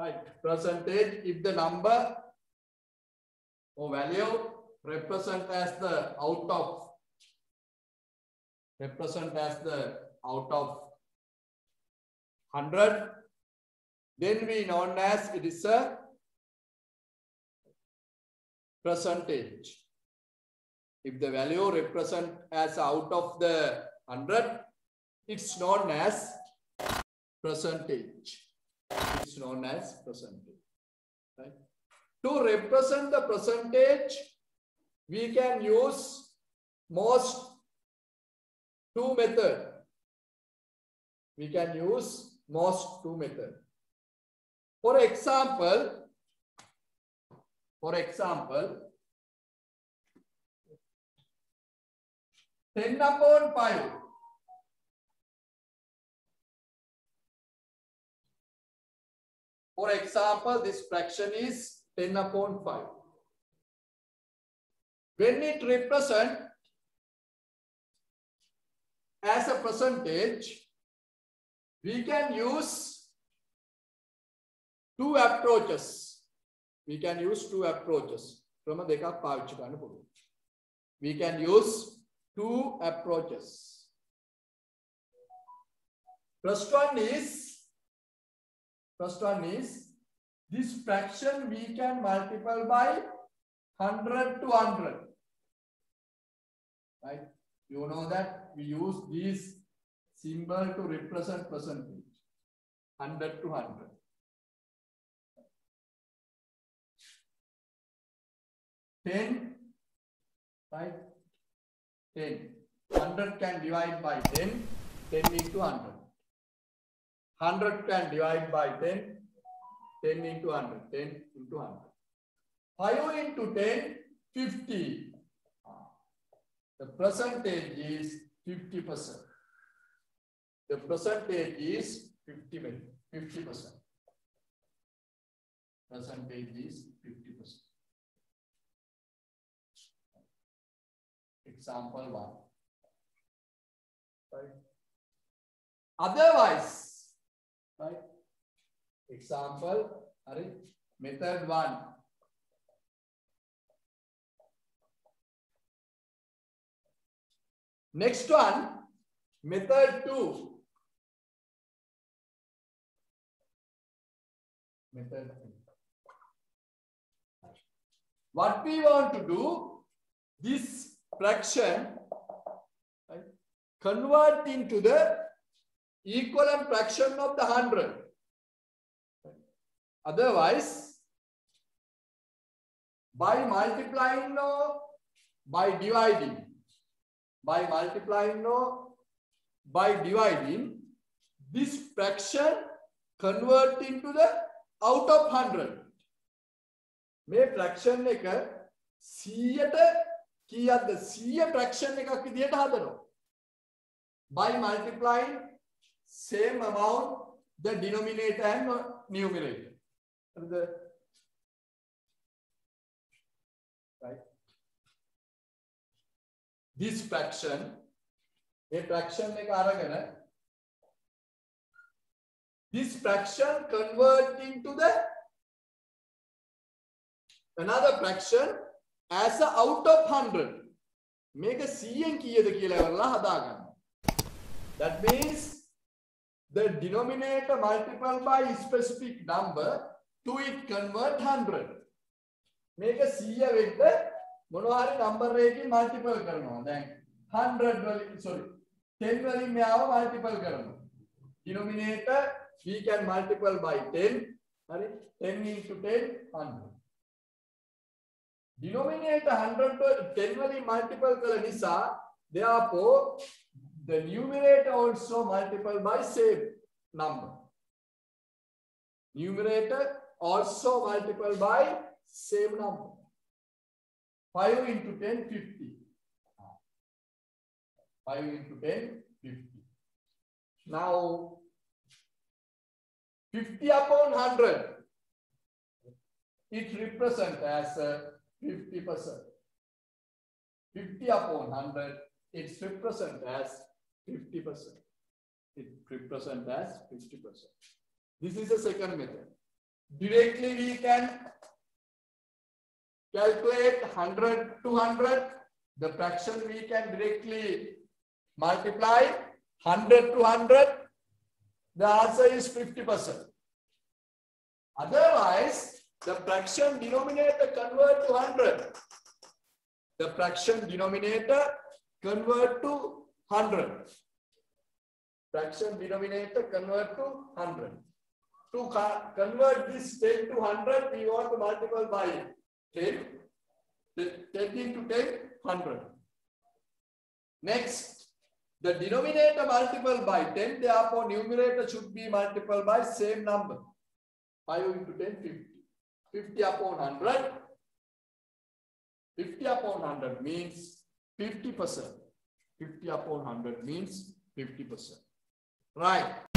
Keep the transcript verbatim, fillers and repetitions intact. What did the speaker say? right? Percentage, if the number or value represent as the out of represent as the out of one hundred, then we known as it is a percentage. If the value represent as out of the one hundred, it's known as percentage. It's known as percentage, right? To represent the percentage, we can use most two method. We can use most two method. For example, for example, ten upon five. For example, this fraction is ten upon five. When it represents as a percentage, we can use two approaches. We can use two approaches. From the dekak pavichchi ganna puluwan. We can use two approaches. First one is, first one is this fraction we can multiply by one hundred to one hundred. Right? You know that we use these symbol to represent percentage. one hundred to one hundred. ten, right? ten. one hundred can divide by ten. ten into one hundred. one hundred can divide by ten. ten into one hundred. ten into one hundred. five into ten, fifty. The percentage is fifty percent. The percentage is fifty percent. fifty percent. Percentage is fifty percent. Example one. Right. Otherwise, right? Example, right? Method one. Next one, method two. Method two. What we want to do, this fraction, right, convert into the equivalent fraction of the hundred. Right. Otherwise, by multiplying or by dividing. By multiplying no, by dividing, this fraction convert into the out of one hundred. May fraction ekak one hundred kiyadda one hundred fraction ekak vidiyata hadano. By multiplying same amount the denominator and numerator. And the, right. This fraction, a fraction like aragana, this fraction convert into the another fraction as a out of one hundred. Make a C and key the key level. That means the denominator multiplied by a specific number, to it convert one hundred. Make a C with the Monohari number rate in multiple karma. Then one hundred, sorry, ten value may have multiple karma. Denominator, we can multiply by ten. ten into ten, one hundred. Denominator one hundred, ten value multiple karma. Therefore, the numerator also multiplied by same number. Numerator also multiplied by same number. five into ten, fifty. five into ten, fifty. Now, fifty upon one hundred, it represents as fifty percent. fifty upon one hundred, it represents as fifty percent. It represents as fifty percent. This is the second method. Directly we can calculate one hundred to one hundred. The fraction we can directly multiply one hundred to one hundred. The answer is fifty percent. Otherwise, the fraction denominator convert to one hundred. The fraction denominator convert to one hundred. Fraction denominator convert to one hundred. To convert this ten to one hundred, we want to multiply by ten. ten into ten, one hundred. Next, the denominator multiplied by ten, therefore numerator should be multiplied by same number. five into ten, fifty. fifty upon one hundred. fifty upon one hundred means fifty percent. fifty upon one hundred means fifty percent. Right.